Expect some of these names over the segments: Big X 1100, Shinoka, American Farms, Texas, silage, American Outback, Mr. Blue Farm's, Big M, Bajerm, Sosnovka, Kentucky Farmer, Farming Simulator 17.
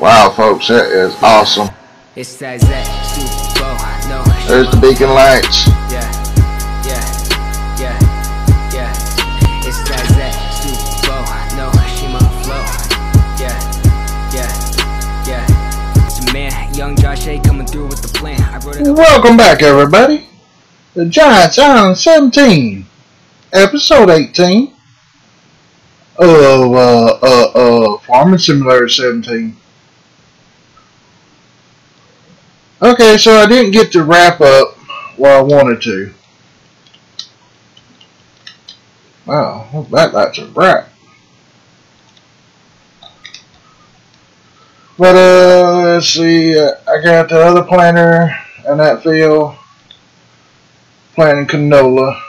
Wow, folks, that is awesome. There's the beacon lights. Welcome back, everybody. The Giants on 17, episode 18 of Farming Simulator 17. Okay, so I didn't get to wrap up where I wanted to. Wow, that light's a wrap. But let's see, I got the other planter in that field, planting canola.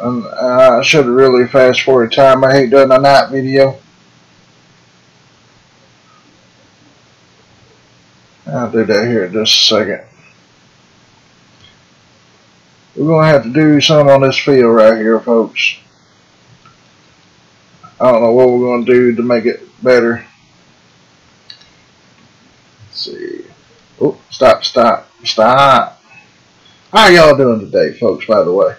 And I should have really fast forward time. I hate doing a night video. I'll do that here in just a second. We're going to have to do something on this field right here, folks. I don't know what we're going to do to make it better. Let's see. Oh, stop, stop, stop. How y'all doing today, folks, by the way?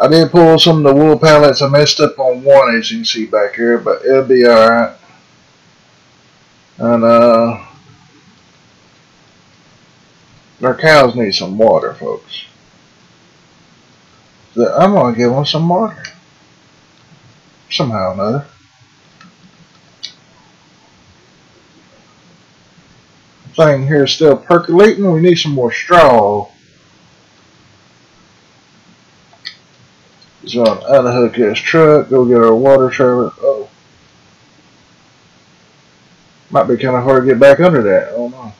I did pull some of the wool pallets. I messed up on one, as you can see back here, but it'll be alright. And, our cows need some water, folks. So I'm going to give them some water. Somehow or another. Thing here is still percolating. We need some more straw. So I'm gonna unhook this truck, go get our water trailer. Uh-oh. Might be kind of hard to get back under that. I don't know.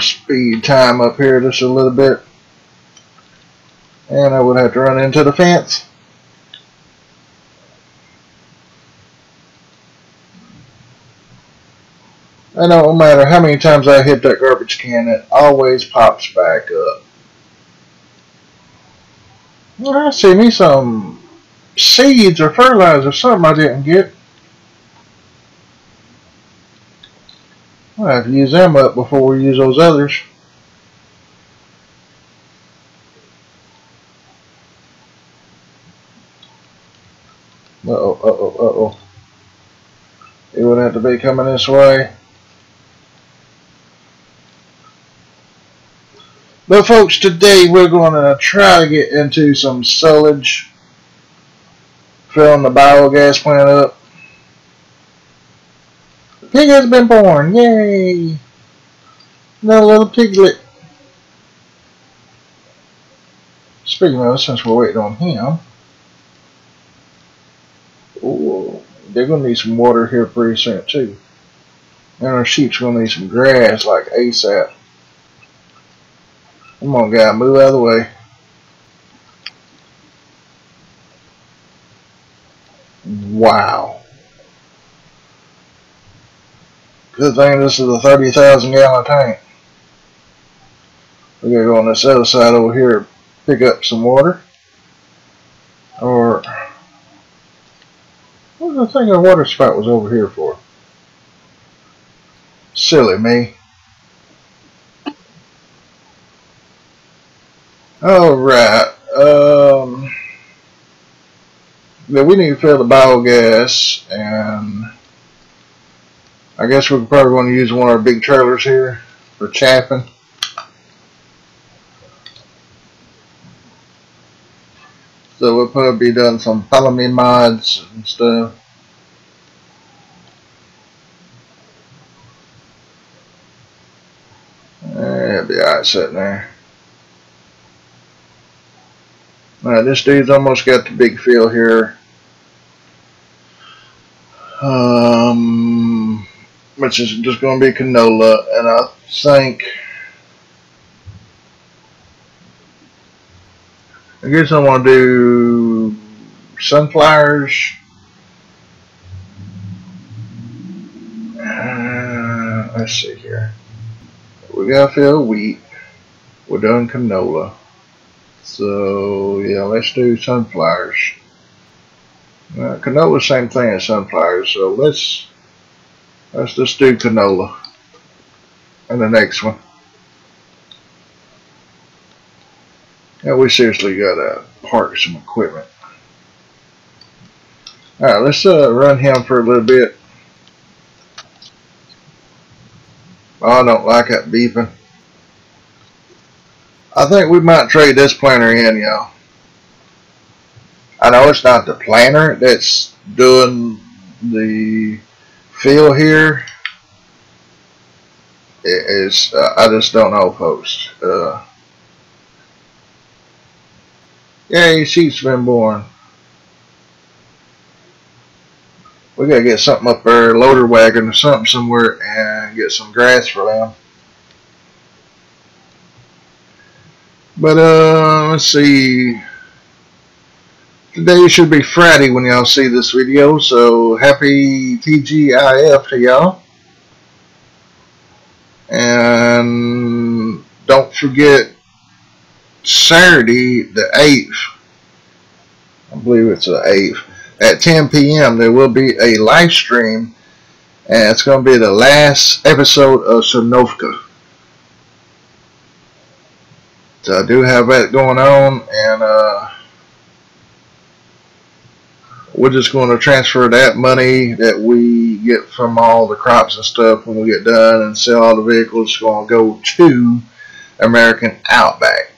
Speed time up here just a little bit, and I would have to run into the fence. And it don't matter how many times I hit that garbage can, it always pops back up. Well, I see me some seeds or fertilizer, something I didn't get. I'll have to use them up before we use those others. Uh-oh, uh-oh, uh-oh. It would have to be coming this way. But folks, today we're going to try to get into some silage. Filling the biogas plant up. Pig has been born, yay! Another little piglet. Speaking of, since we're waiting on him, ooh, they're gonna need some water here pretty soon too. And our sheep's gonna need some grass like ASAP. Come on, guy, move out of the way. Wow. Good thing this is a 30,000 gallon tank. We're going to go on this other side over here, pick up some water. Or, what was the thing our water spot was over here for? Silly me. Alright. We need to fill the biogas, and I guess we're probably going to use one of our big trailers here for chaffing. So we'll probably be doing some polymer mods and stuff. It'll be alright sitting there. Alright, this dude's almost got the big field here. Which is just going to be canola, and I think I want to do sunflowers. Let's see here. We got to fill wheat. We're done canola. So yeah, let's do sunflowers. Canola's same thing as sunflowers, so let's just do canola and the next one. Yeah, we seriously gotta park some equipment. Alright, let's run him for a little bit. Oh, I don't like that beeping. I think we might trade this planter in, y'all. I know it's not the planter that's doing the field here. It's I just don't know, folks. Yeah, sheep's been born. We gotta get something up there, a loader wagon or something somewhere, and get some grass for them. But let's see. Today should be Friday when y'all see this video, so happy TGIF to y'all. And don't forget Saturday the 8th. I believe it's the 8th. At 10 p.m. there will be a live stream, and it's going to be the last episode of Sosnovka. So I do have that going on, and we're just going to transfer that money that we get from all the crops and stuff when we get done and sell all the vehicles. It's going to go to American Outback.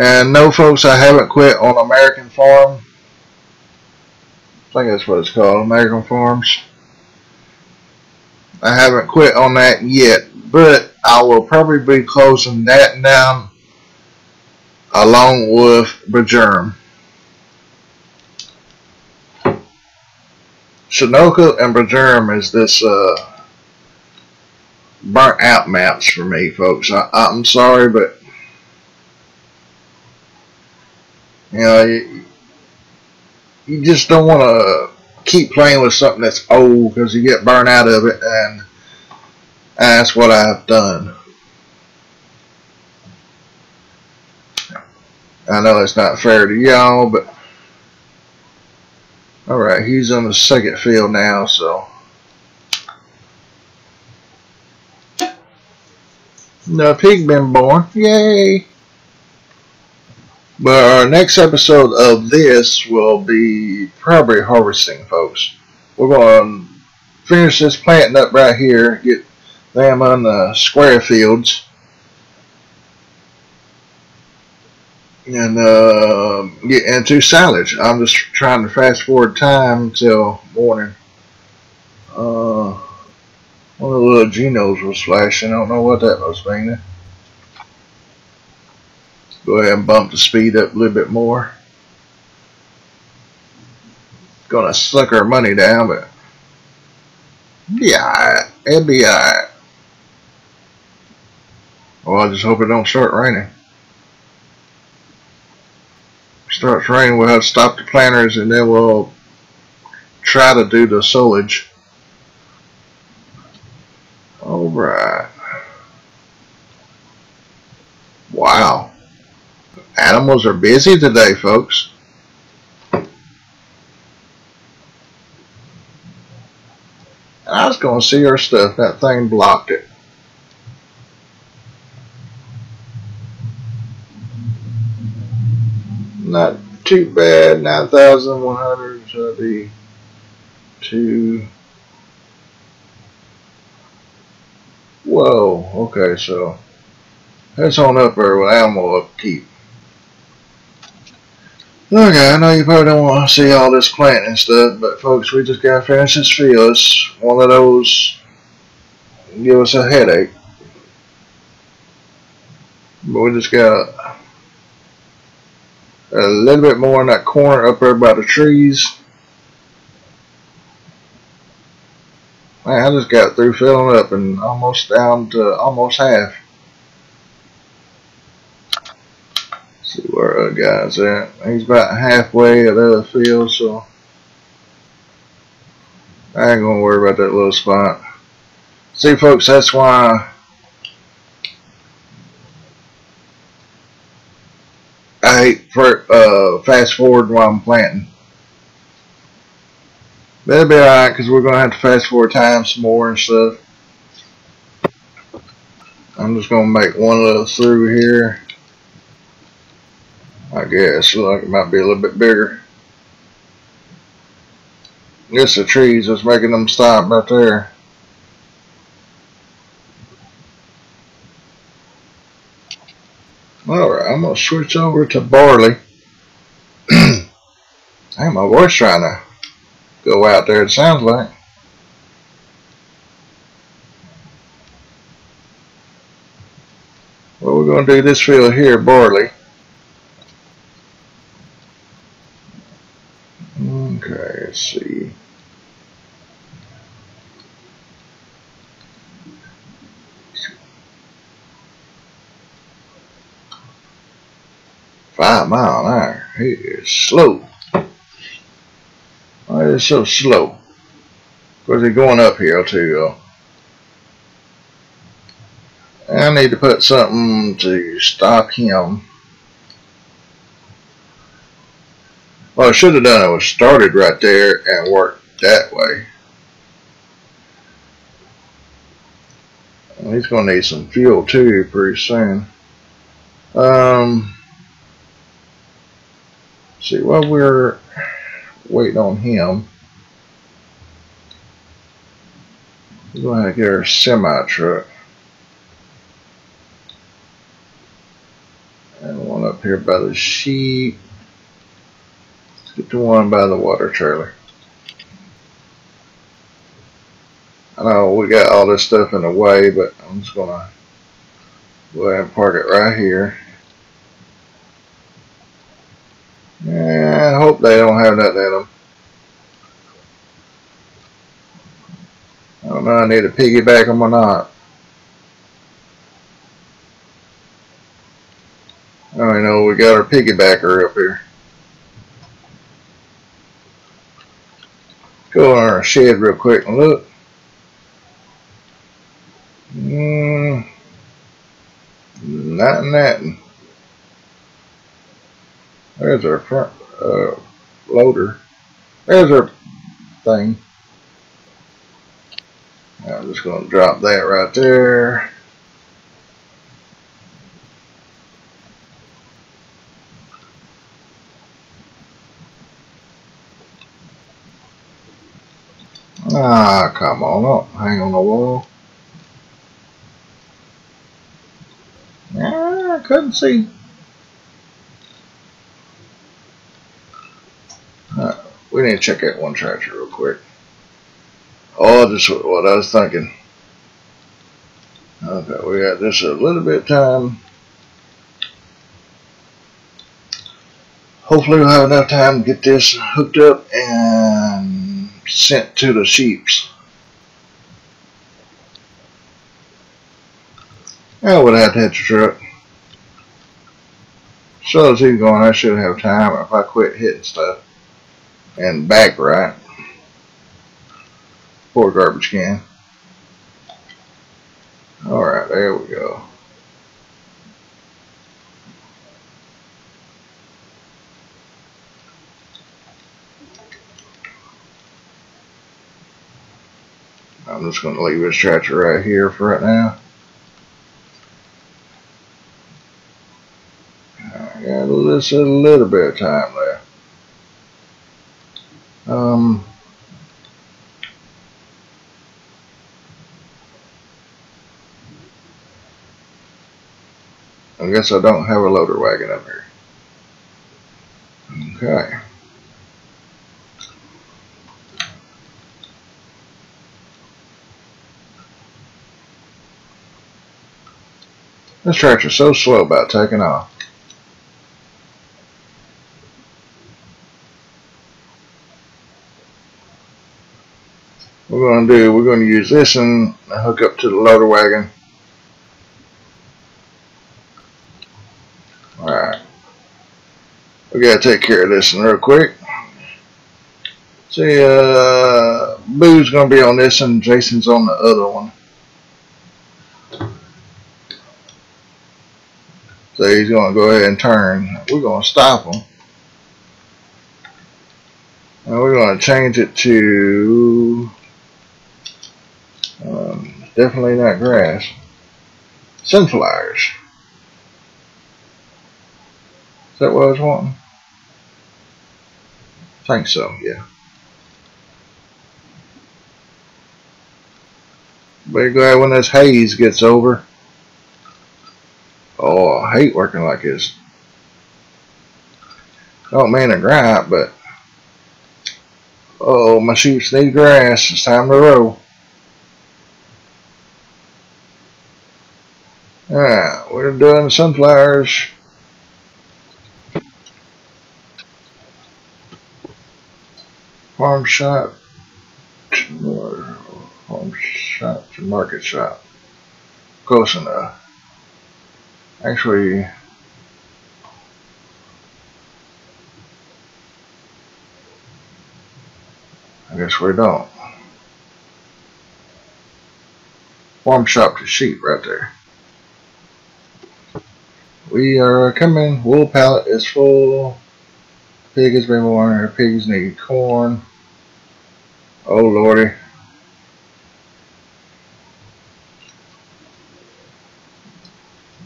And no, folks, I haven't quit on American Farm. I think that's what it's called, American Farms. I haven't quit on that yet, but I will probably be closing that down along with Bajerm. Shinoka and Bajerm is this burnt out maps for me, folks. I'm sorry, but you know, you just don't want to keep playing with something that's old because you get burnt out of it, and that's what I've done. I know it's not fair to y'all, but alright, he's on the second field now, so the pig been born, yay! But our next episode of this will be probably harvesting, folks. We're going to finish this planting up right here, get them on the square fields, and get into silage. I'm just trying to fast forward time till morning. One of the little Genos was flashing. I don't know what that was meaning. Go ahead and bump the speed up a little bit more. Gonna suck our money down, but yeah, it'll be alright. Well, I just hope it don't start raining. If it starts raining, we'll have to stop the planters, and then we'll try to do the silage. Alright. Wow. Animals are busy today, folks. And I was going to see her stuff. That thing blocked it. Not too bad. 9,100 should be 2. Whoa. Okay, so that's on up there with animal upkeep. Okay, I know you probably don't want to see all this planting and stuff, but folks, we just gotta finish this field. It's one of those give us a headache, but we just got a little bit more in that corner up there by the trees. Man, I just got through filling up and almost down to almost half. See where our guy's at. He's about halfway at the other field, so I ain't gonna worry about that little spot. See, folks, that's why I fast forward while I'm planting. That'll be alright because we're going to have to fast forward time some more and stuff. I'm just going to make one little through here. I guess like it might be a little bit bigger. It's the trees that's making them stop right there. Alright, I'm going to switch over to barley. Hey, my voice trying to go out there, it sounds like. Well, we're going to do this field here, barley. Okay, let's see. $5 mile an hour. He is slow. Why is it so slow? Because they're going uphill too. I need to put something to stop him. What I should have done was started right there and worked that way. He's going to need some fuel too pretty soon. See, while we're waiting on him, we're going to get our semi truck and one up here by the sheep. Let's get the one by the water trailer. I know we got all this stuff in the way, but I'm just going to go ahead and park it right here. Yeah, I hope they don't have nothing in them. I don't know, I need to piggyback them or not. Oh, you know, we got our piggybacker up here. Go on our shed real quick and look. Nothing. There's our front loader. There's our thing. I'm just going to drop that right there. Ah, come on up. Hang on the wall. Ah, I couldn't see. We need to check out one tractor real quick. Oh, that's what I was thinking. Okay, we got this a little bit of time. Hopefully we'll have enough time to get this hooked up and sent to the sheeps. I would have to hit the truck. So as he's going, I should have time if I quit hitting stuff and back right. Poor garbage can. Alright, there we go. I'm just going to leave this tractor right here for right now. I got just a little bit of time left. I guess I don't have a loader wagon up here. Okay. This tractor's so slow about taking off. We're going to use this and hook up to the loader wagon. Alright, we got to take care of this one real quick. See, Boo's going to be on this and Jason's on the other one. So he's going to go ahead and turn. We're going to stop him. And we're going to change it to definitely not grass. Sunflowers. Is that what I was wanting? I think so, yeah. Better go ahead when this haze gets over. Oh, I hate working like this. Don't mean to gripe, but oh, my shoots need grass. It's time to roll. Alright, we're doing sunflowers. Farm shop or farm shop to market shop. Close enough. Actually, I guess we don't. Farm shop to sheep right there. We are coming. Wool pallet is full. Pig has been born. Pigs need corn. Oh lordy.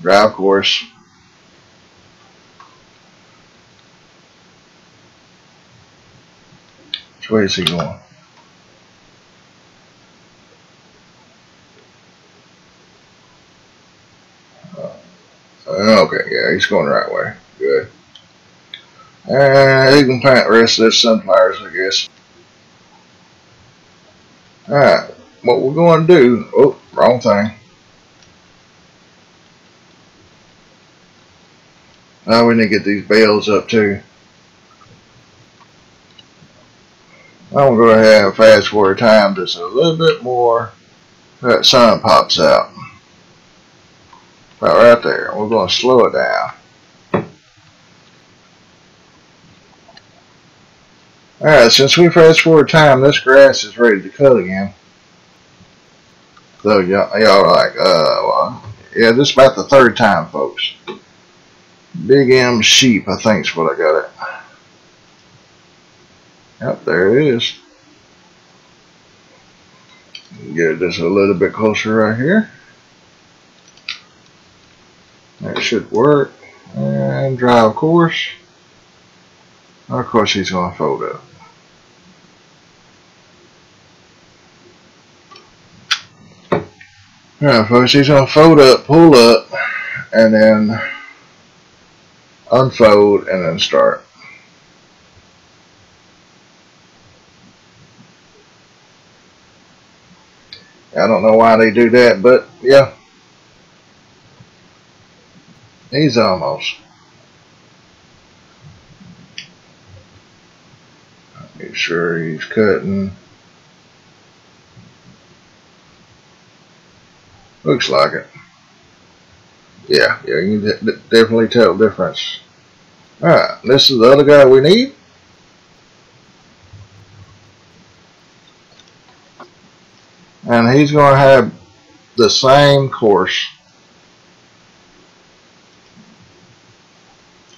Drive course. Which way is he going? Okay, yeah, he's going the right way. Good. You can plant the rest of those sunflowers, I guess. Alright, what we're going to do... Oh, wrong thing. Now we need to get these bales up too. I'm going to have fast forward time just a little bit more. That sun pops out. About right there. We're going to slow it down. Alright, since we fast forward time, this grass is ready to cut again. So, y'all are like, well, yeah, this is about the third time, folks. Big M sheep, I think is what I got it. Yep, there it is. Get this a little bit closer right here. That should work. And drive course. Of course, he's going to fold up. Alright folks, he's going to fold up, pull up, and then unfold, and then start. I don't know why they do that, but yeah. He's almost. Make sure he's cutting. Looks like it. Yeah, you can definitely tell the difference. Alright, this is the other guy we need. And he's going to have the same course.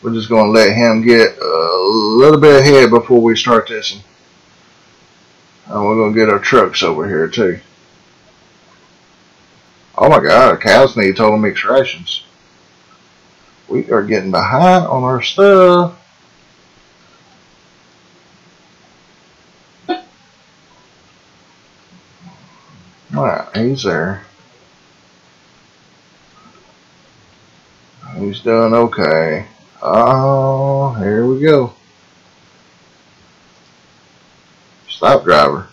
We're just going to let him get a little bit ahead before we start this one. And we're going to get our trucks over here too. Oh my God, cows need total mixed rations. We are getting behind on our stuff. Alright, he's there. He's doing okay. Oh, here we go. Stop driver.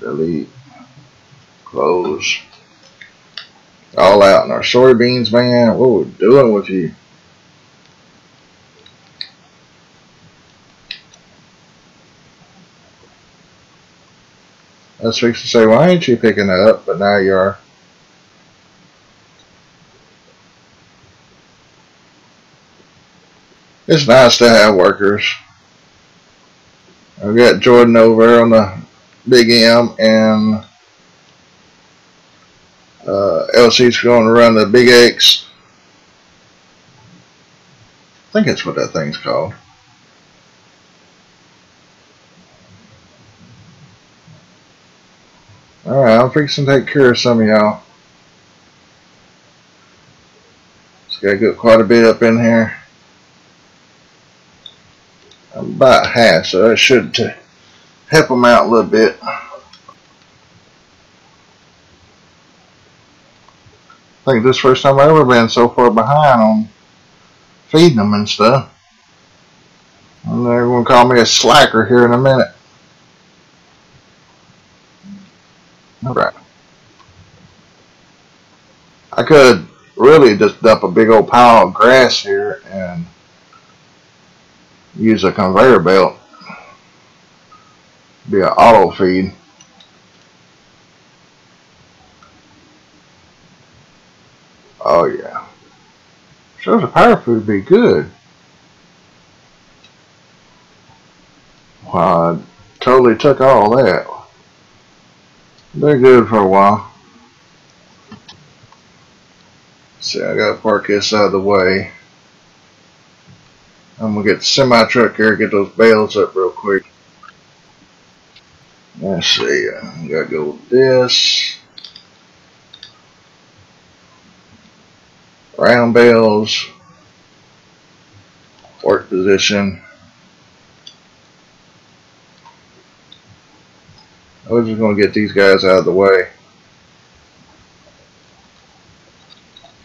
Delete. Close. All out in our soybeans, man. What we're doing with you? That's fixed to say, why ain't you picking that up? But now you are. It's nice to have workers. I've got Jordan over there on the Big M, and LC's going to run the Big X I think that's what that thing's called. Alright, I'm fixing to take care of some of y'all. It's got to go quite a bit up in here. I'm about half, so that should help them out a little bit. I think this is the first time I've ever been so far behind on feeding them and stuff. And they're going to call me a slacker here in a minute. Alright. I could really just dump a big old pile of grass here and use a conveyor belt. Be an auto feed. Oh yeah. Sure, the power food would be good. Wow, I totally took all that. They're good for a while. See, I gotta park this out of the way. I'm gonna get the semi truck here, get those bales up real quick. Let's see, I gotta go with this. Round bales, fork position. I was just going to get these guys out of the way.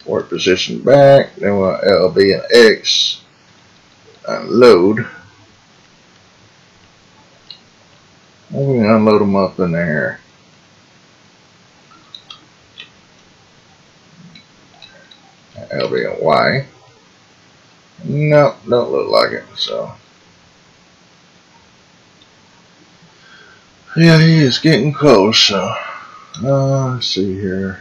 Fork position back, then we'll LB and X, unload. And we can unload them up in there. LB and Y. Nope, don't look like it. So, yeah, he is getting close. So, let's see here.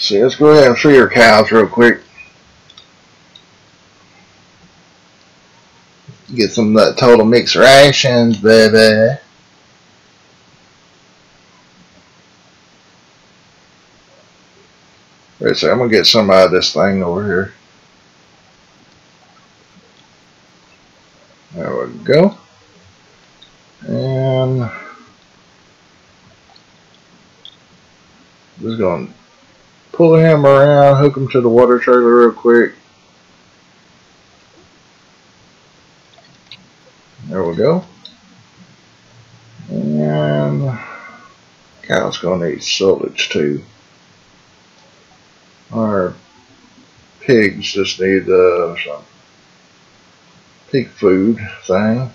See, let's go ahead and free your cows real quick. Get some of that total mixed rations, baby. So I'm going to get some out of this thing over here. There we go. And I'm just going to pull him around, hook him to the water trailer real quick. There we go. And cow's going to need silage too. Our pigs just need some pig food thing.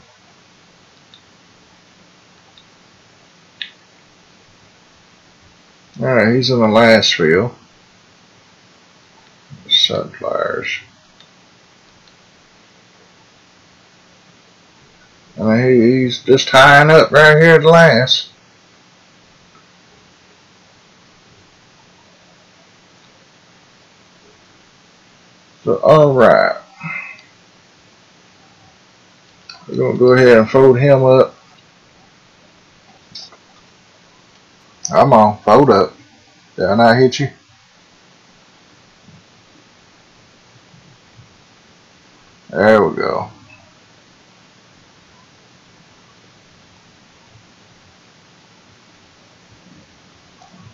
Alright, he's in the last field. Sunflowers. I mean, he's just tying up right here at the last. Alright, we're going to go ahead and fold him up. Come on, fold up. Did I not hit you? There we go.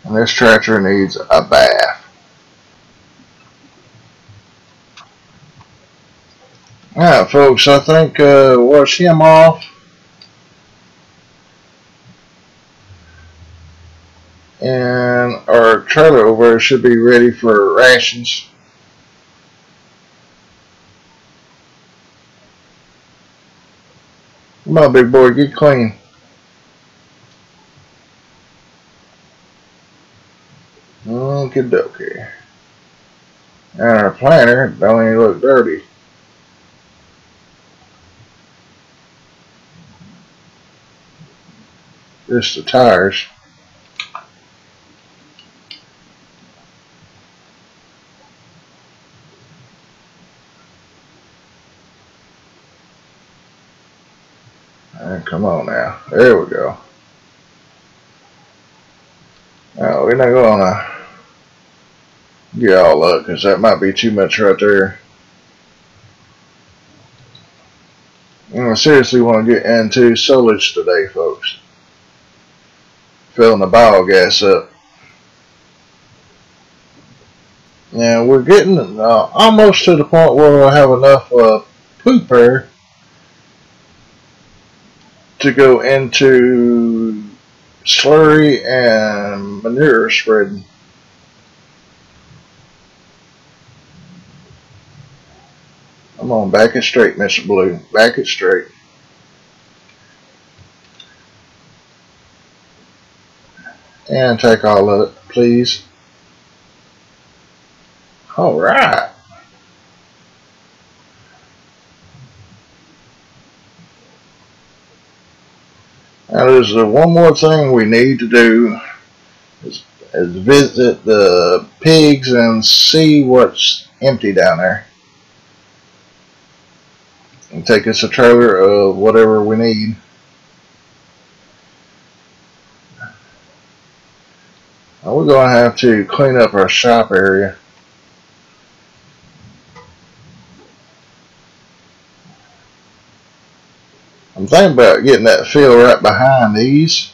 And this tractor needs a bath. Alright folks, I think wash him off and our trailer over there should be ready for rations. Come on big boy, get clean. Okie dokie. And our planter don't even look dirty. Just the tires. And come on now. There we go. we're not gonna get all up because that might be too much right there. I seriously want to get into silage today, folks. Filling the biogas up. Now we're getting almost to the point where we'll have enough poop air to go into slurry and manure spreading. Come on, back it straight, Mr. Blue. Back it straight. And take all of it, please. All right. Now, there's one more thing we need to do is visit the pigs and see what's empty down there. And take us a trailer of whatever we need. Now we're going to have to clean up our shop area. I'm thinking about getting that field right behind these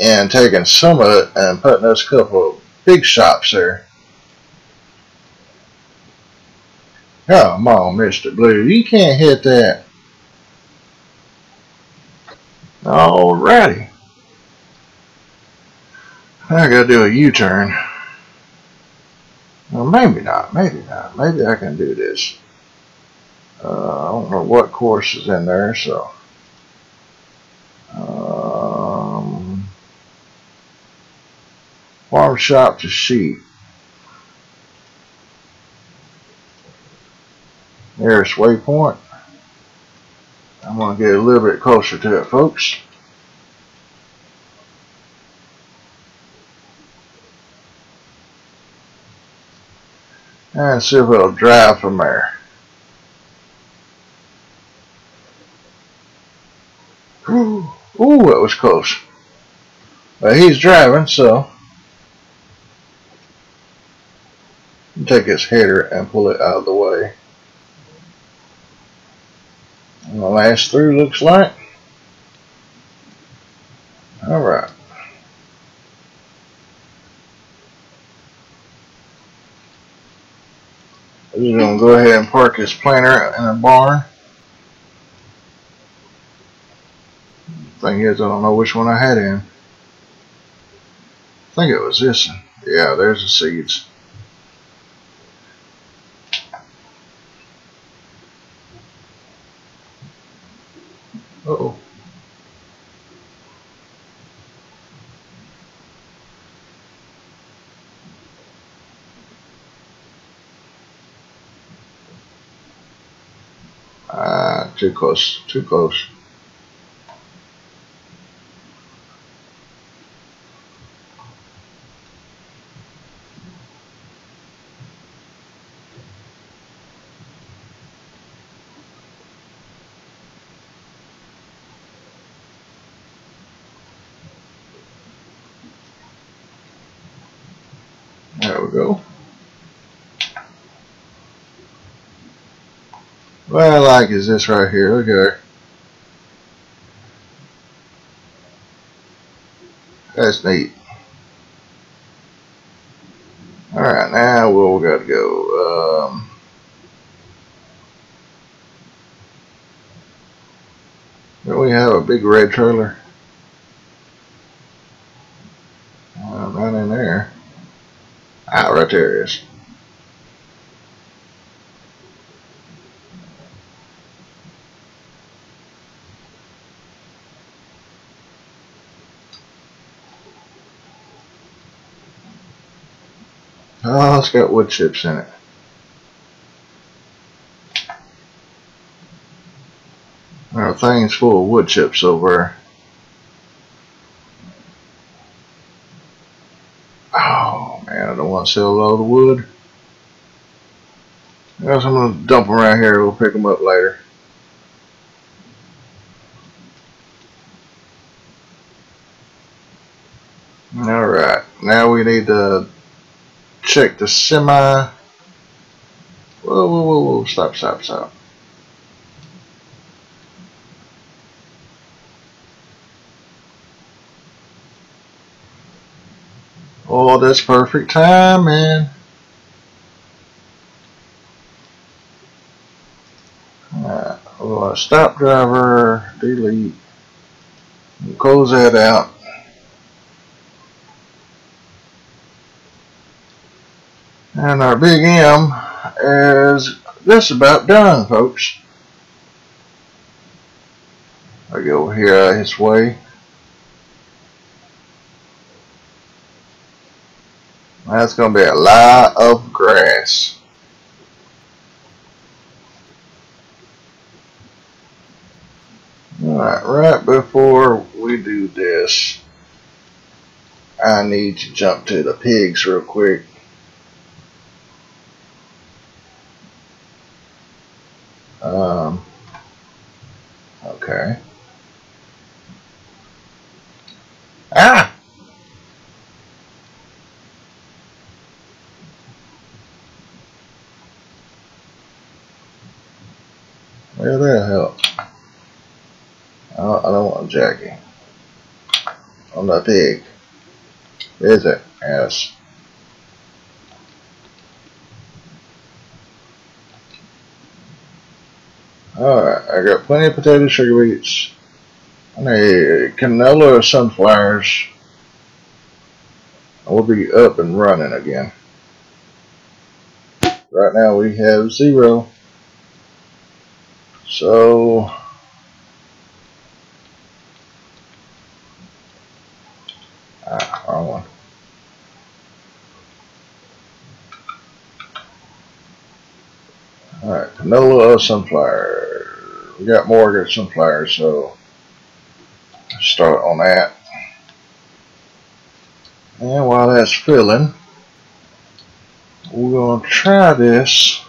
and taking some of it and putting us a couple of big shops there. Come on, Mr. Blue, you can't hit that. Alrighty. I gotta do a U-turn. Well, maybe not, maybe not. Maybe I can do this. I don't know what course is in there, so. Farm shop to sheep. Nearest waypoint. I'm going to get a little bit closer to it, folks. And see if it'll drive from there. Ooh, that was close. But he's driving, so. Take his header and pull it out of the way. The last through looks like. Alright. We're going to go ahead and park this planter in a barn. Thing is, I don't know which one I had in. I think it was this one. Yeah, there's the seeds. Uh-oh. Ah, too close, too close. What I like is this right here. Look at her. That's neat. Alright, now we'll gotta go. Don't we have a big red trailer? Not in there. Ah, right there it is. Oh, it's got wood chips in it. Our thing's full of wood chips over. Oh man, I don't want to sell all the wood. I guess I'm gonna dump them right here. We'll pick them up later. Alright, now we need to check the semi. Whoa, whoa, whoa, whoa, stop, stop, stop. Oh, that's perfect time, man. Alright, well, stop driver, delete, and close that out. And our Big M is just about done, folks. I go over here out of his way. That's going to be a lot of grass. Alright, right before we do this, I need to jump to the pigs real quick. Okay. Ah! Well, that'll help. I don't want Jackie. I'm not pig. Is it? Yes. Alright, I got plenty of potato, sugar beets, and a canola or sunflowers. We'll be up and running again. Right now we have 0. So wrong one. All right, canola, sunflower. We got more good sunflower, so let's start on that. And while that's filling, we're gonna try this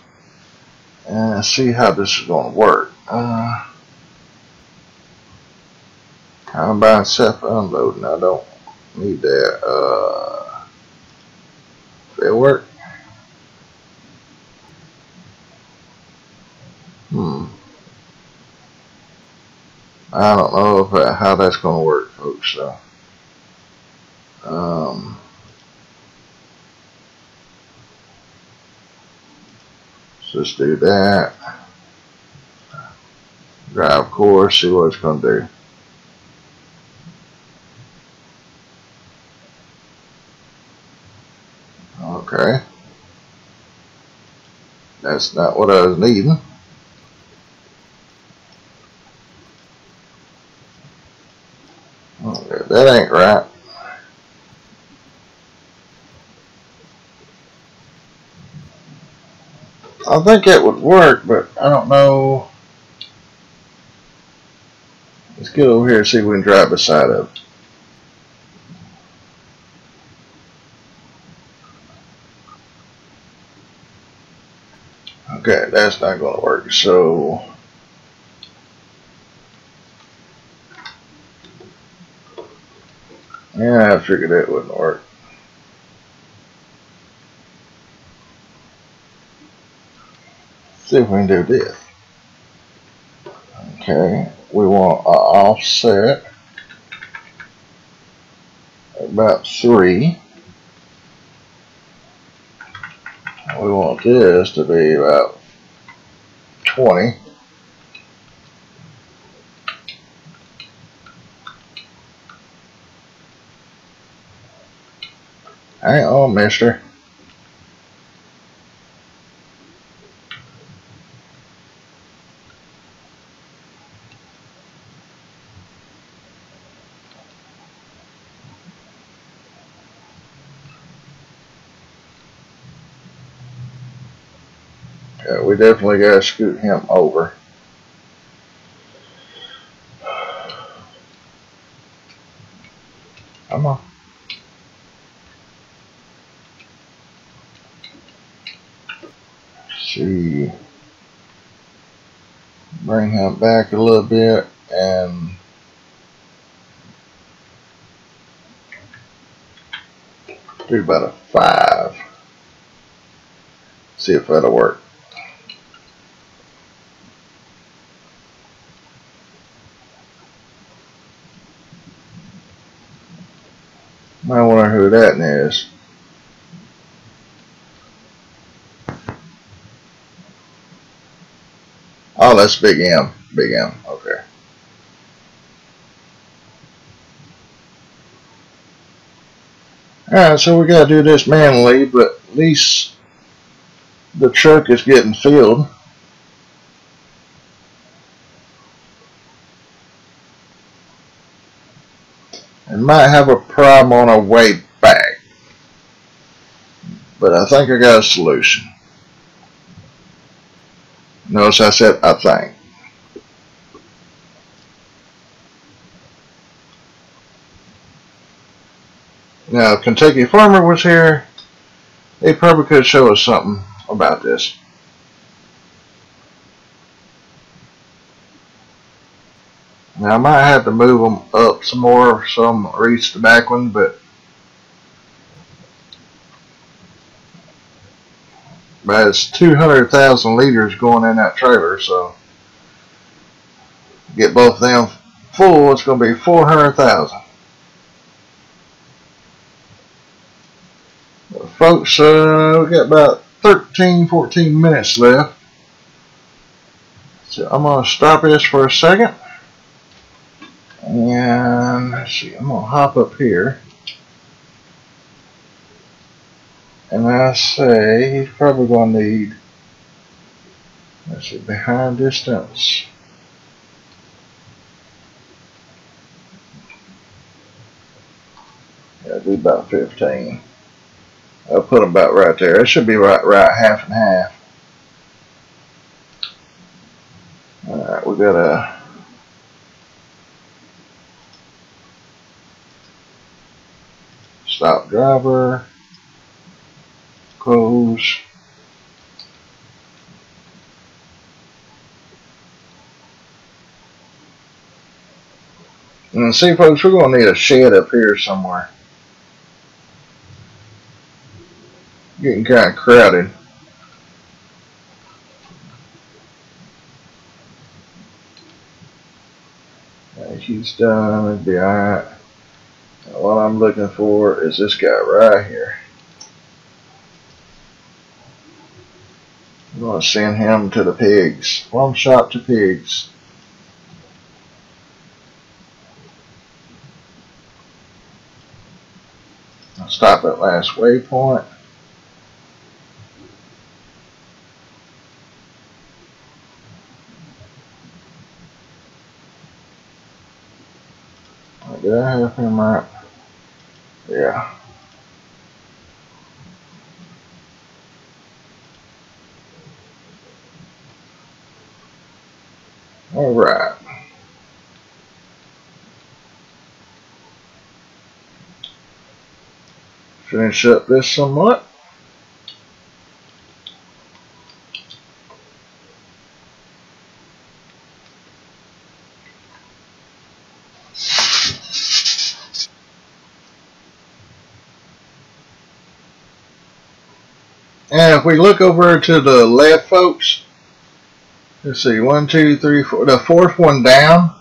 and see how this is gonna work. Combine self unloading, I don't need that. Does that work? I don't know if how that's gonna work, folks, so let's do that. Drive course, see what it's going to do. Okay. That's not what I was needing. Okay, that ain't right. I think it would work, but I don't know. Let's get over here and see if we can drive beside of it. Okay, that's not going to work, so yeah, I figured that wouldn't work. See if we can do this. Okay, we want an offset about 3. We want this to be about 20. Hang on, mister. We definitely gotta scoot him over. Come on. Let's see. Bring him back a little bit and Maybe about a 5. See if that'll work. I wonder who that is. Oh, that's Big M. Big M. Okay. Alright, so we gotta do this manually, but at least the truck is getting filled. And might have a problem on our way back, but I think I got a solution. Notice I said I think. Now, if Kentucky Farmer was here, they probably could show us something about this. Now, I might have to move them up some more so I'm going to reach the back one, but it's 200,000 liters going in that trailer, so get both of them full, it's going to be 400,000. Folks, we got about 13-14 minutes left, so I'm going to stop this for a second. And let's see, I'm gonna hop up here, and I say he's probably gonna need, let's see, behind distance. That'll be about 15. I'll put him about right there. It should be right half and half. All right, we got a. Stop driver, close. And see, folks, we're going to need a shed up here somewhere. Getting kind of crowded. He's done, it'd be alright. What I'm looking for is this guy right here. I'm going to send him to the pigs. Plum shop to pigs. I'll stop at last waypoint. Did I have him right? Yeah. All right. Finish up this somewhat. And if we look over to the left, folks, let's see, 1, 2, 3, 4, the fourth one down,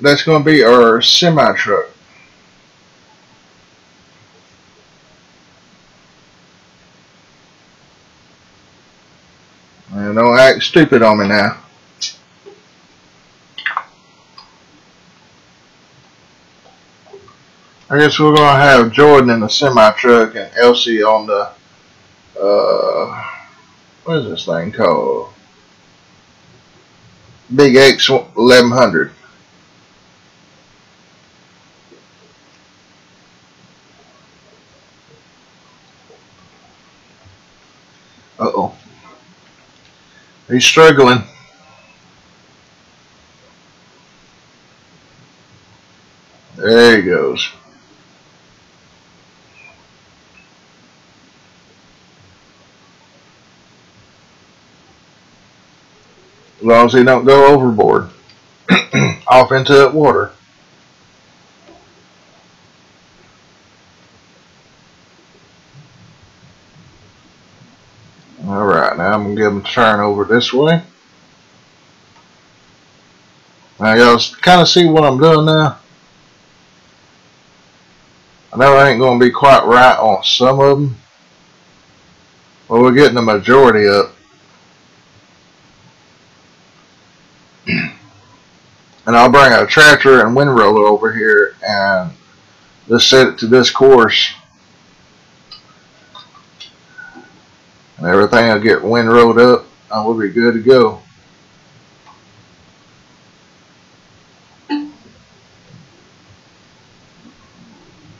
that's going to be our semi truck. And don't act stupid on me now. I guess we're going to have Jordan in the semi truck and Elsie on the what is this thing called? Big X 1100. Uh-oh. He's struggling. There he goes. As long as he don't go overboard, off into that water. and give them a turn over this way. Now y'all kind of see what I'm doing now. I know I ain't going to be quite right on some of them, but we're getting the majority up. And I'll bring a tractor and windroller over here and just set it to this course. And everything will get windrowed up and we'll be good to go.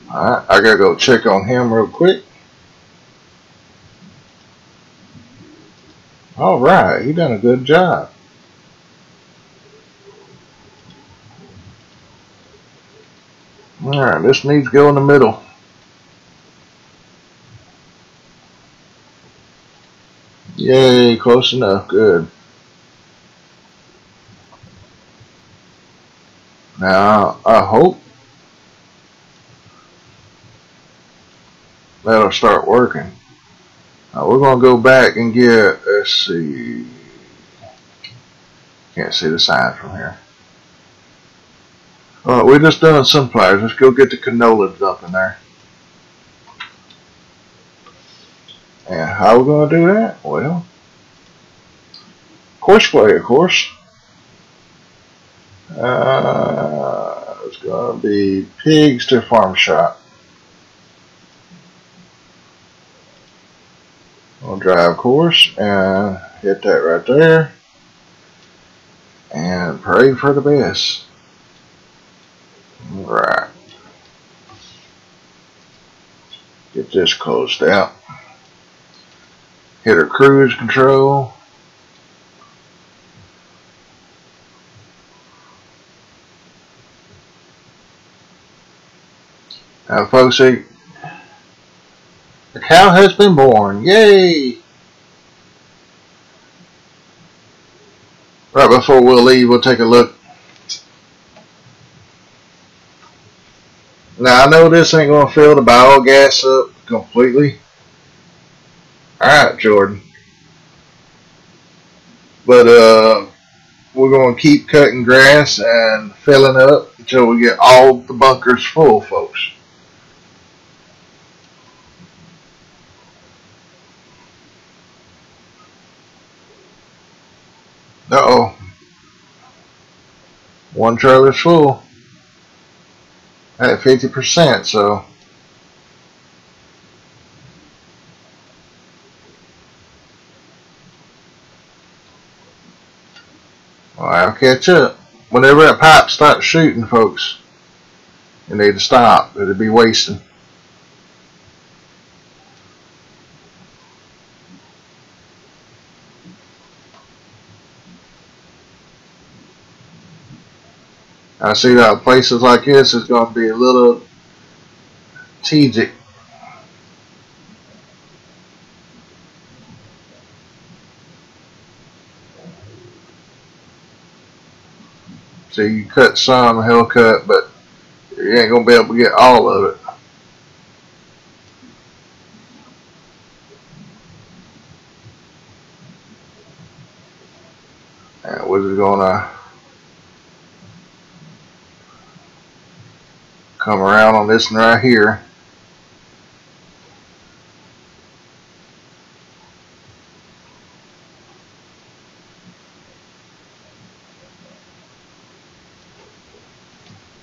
Alright, I gotta go check on him real quick. Alright, he done a good job. Alright, this needs to go in the middle. Yay, close enough, good. Now, I hope that'll start working. Now, we're going to go back and get, let's see. Can't see the sign from here. Alright, we're just done sunflowers. Let's go get the canola up in there. And how are we going to do that? Well, horseplay, of course. It's going to be pigs to farm shop. I'll drive course and hit that right there. And pray for the best. Alright. Get this closed out. Hit her cruise control. Now, folks, the cow has been born. Yay! Right before we'll leave, we'll take a look. Now, I know this ain't going to fill the biogas up completely. Alright, Jordan, but we're going to keep cutting grass and filling up until we get all the bunkers full, folks. Uh-oh, one trailer's full at 50%, so I'll catch up. Whenever that pipe starts shooting, folks, you need to stop. It'll be wasting. I see that places like this is going to be a little strategic. So you cut some, hell cut, but you ain't going to be able to get all of it. And we're just going to come around on this one right here.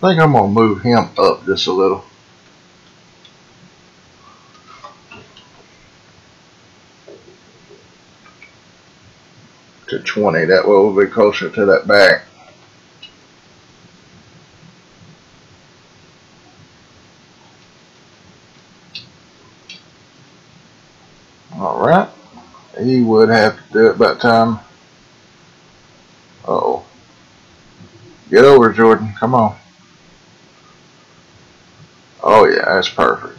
I think I'm going to move him up just a little. To 20. That way we'll be closer to that back. Alright. He would have to do it by the time. Uh-oh. Get over, Jordan. Come on. Oh yeah, that's perfect.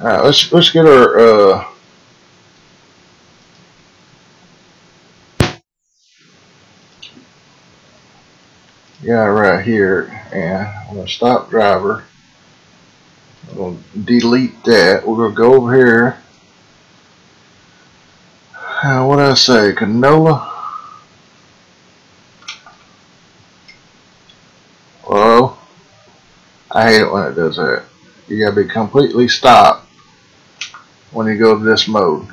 All right, let's get our guy right here, and I'm gonna stop driver. We'll delete that. We're going to go over here. What did I say? Canola. Oh, I hate it when it does that. You gotta be completely stopped when you go to this mode.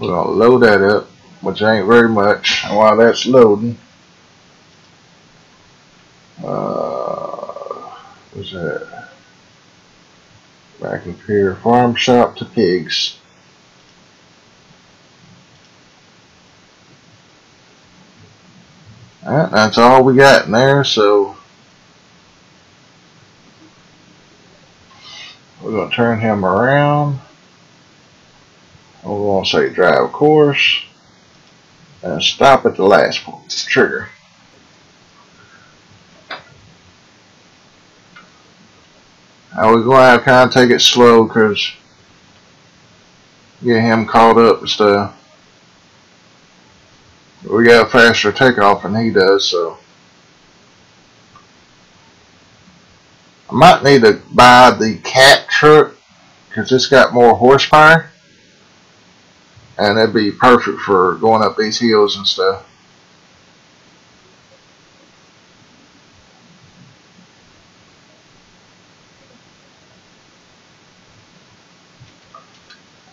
We're gonna load that up, which ain't very much. And while that's loading, what's that? Back up here, farm shop to pigs. Alright, that's all we got in there, so we're going to turn him around. We're going to say drive course and stop at the last trigger. Now we're going to have to kind of take it slow because get him caught up and stuff. We got a faster takeoff than he does, so I might need to buy the cat truck because it's got more horsepower, and it'd be perfect for going up these hills and stuff.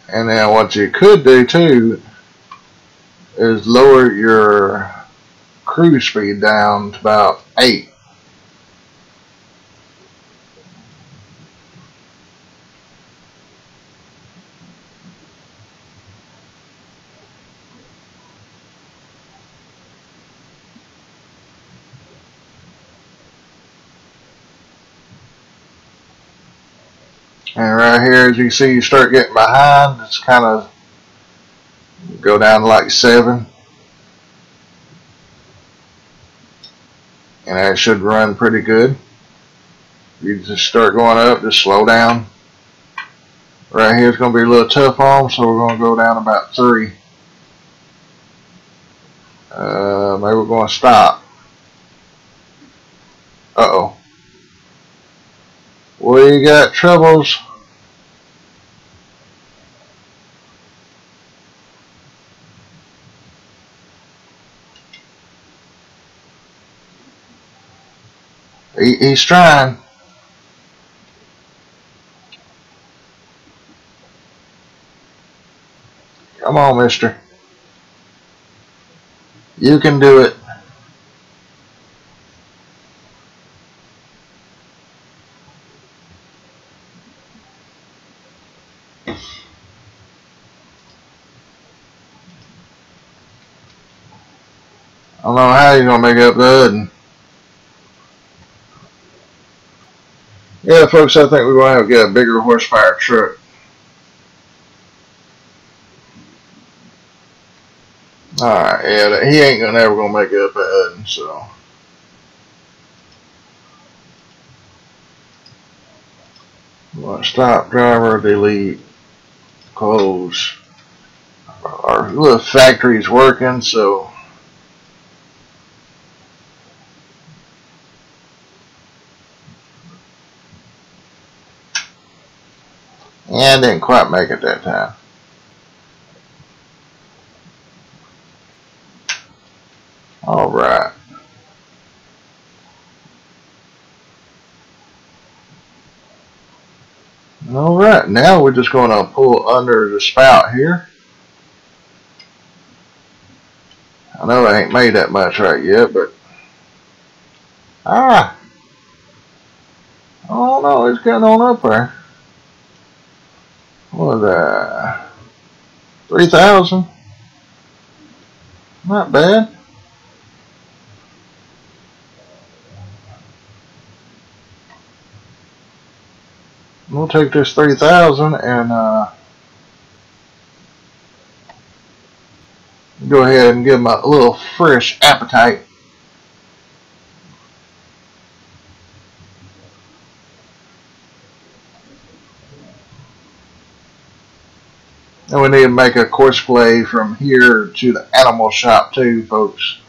And then what you could do too is lower your cruise speed down to about 8. And right here, as you see, you start getting behind. It's kind of go down to like 7, and that should run pretty good. You just start going up, just slow down. Right here it's going to be a little tough on, so we're going to go down about 3. Maybe we're going to stop. Uh-oh. We got troubles. He's trying. Come on, mister. You can do it. I don't know how you're gonna make up the hood. Yeah, folks, I think we're going to have to get a bigger horsepower truck. Alright, yeah, he ain't never going to make up a head, so. Stop, driver, delete, close. Our little factory's working, so. Yeah, I didn't quite make it that time. Alright. Alright, now we're just going to pull under the spout here. I know I ain't made that much right yet, but. Ah! Oh no, it's getting on up there. What, 3,000? Not bad. We'll take this 3,000 and, go ahead and give them a little fresh appetite. And we need to make a course play from here to the animal shop too, folks.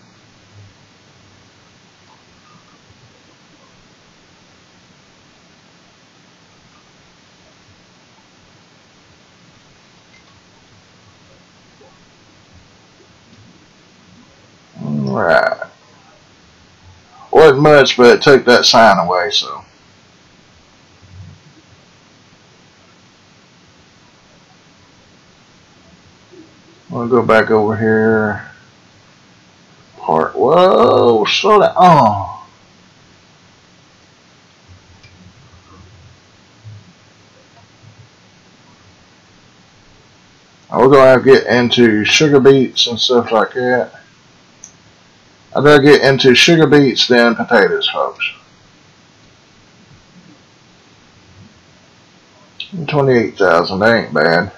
wasn't much, but it took that sign away, so. We'll go back over here. Part. Whoa, slow down. Oh. We're gonna have to get into sugar beets and stuff like that. I better get into sugar beets than potatoes, folks. 28,000, that ain't bad.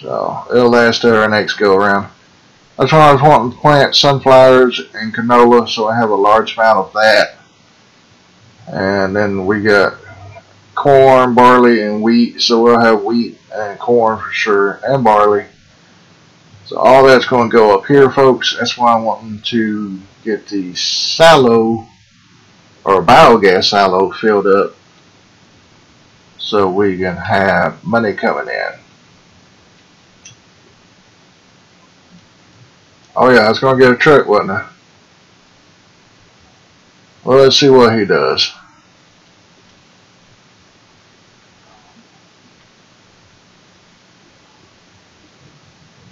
So it'll last our next go around. That's why I was wanting to plant sunflowers and canola, so I have a large amount of that. And then we got corn, barley, and wheat, so we'll have wheat and corn for sure, and barley. So all that's going to go up here, folks. That's why I'm wanting to get the silo, or biogas silo, filled up, so we can have money coming in. Oh yeah, I was going to get a truck, wasn't I? Well, let's see what he does.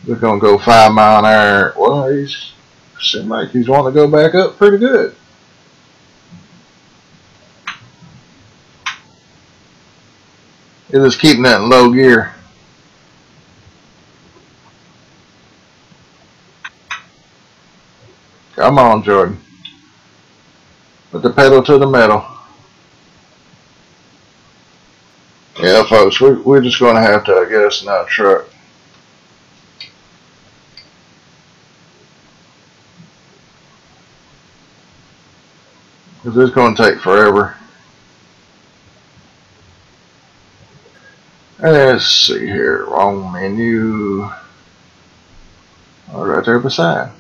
We're going to go 5 mile an hour. Well, he's seems like he's wanting to go back up pretty good. They're just keeping that in low gear. Come on, Jordan. Put the pedal to the metal. Yeah, folks, we're just going to have to get us another truck. Because it's going to take forever. Let's see here. Wrong menu. Oh, right there beside.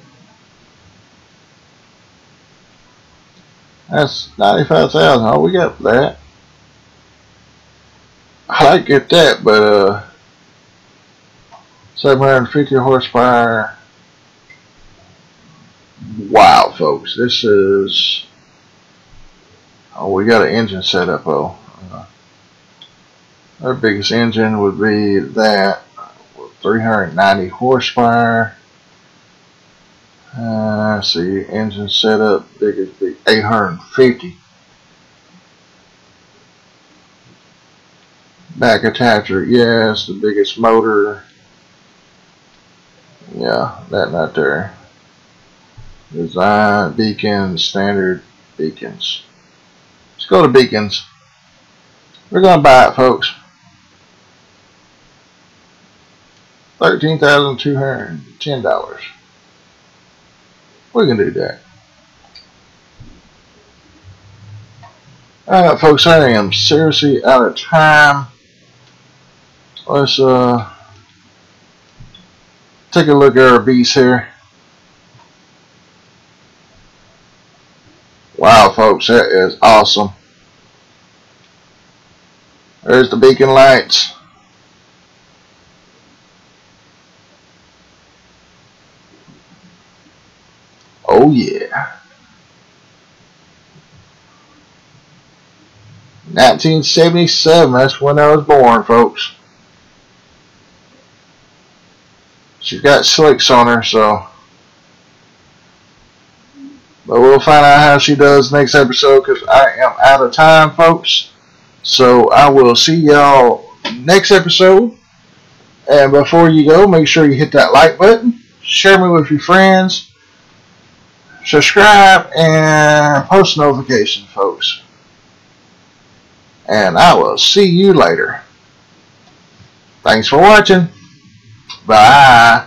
That's 95,000. All we got for that. I like to get that, but 750 horsepower. Wow, folks, this is. Oh, we got an engine set up. Oh, our biggest engine would be that, 390 horsepower. See, engine setup, biggest be 850. Back attacher, yes, the biggest motor. Yeah, that not there. Design, beacons, standard beacons. Let's go to beacons. We're going to buy it, folks. 13,210. We can do that. Alright, folks, I am seriously out of time. Let's take a look at our bees here. Wow, folks, that is awesome. There's the beacon lights. Oh yeah. 1977, that's when I was born, folks. She's got slicks on her, so. But we'll find out how she does next episode, because I am out of time, folks. So I will see y'all next episode. And before you go, make sure you hit that like button. Share me with your friends. Subscribe and post notifications, folks. And I will see you later. Thanks for watching. Bye.